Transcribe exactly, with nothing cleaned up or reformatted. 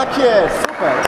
Aqui é super.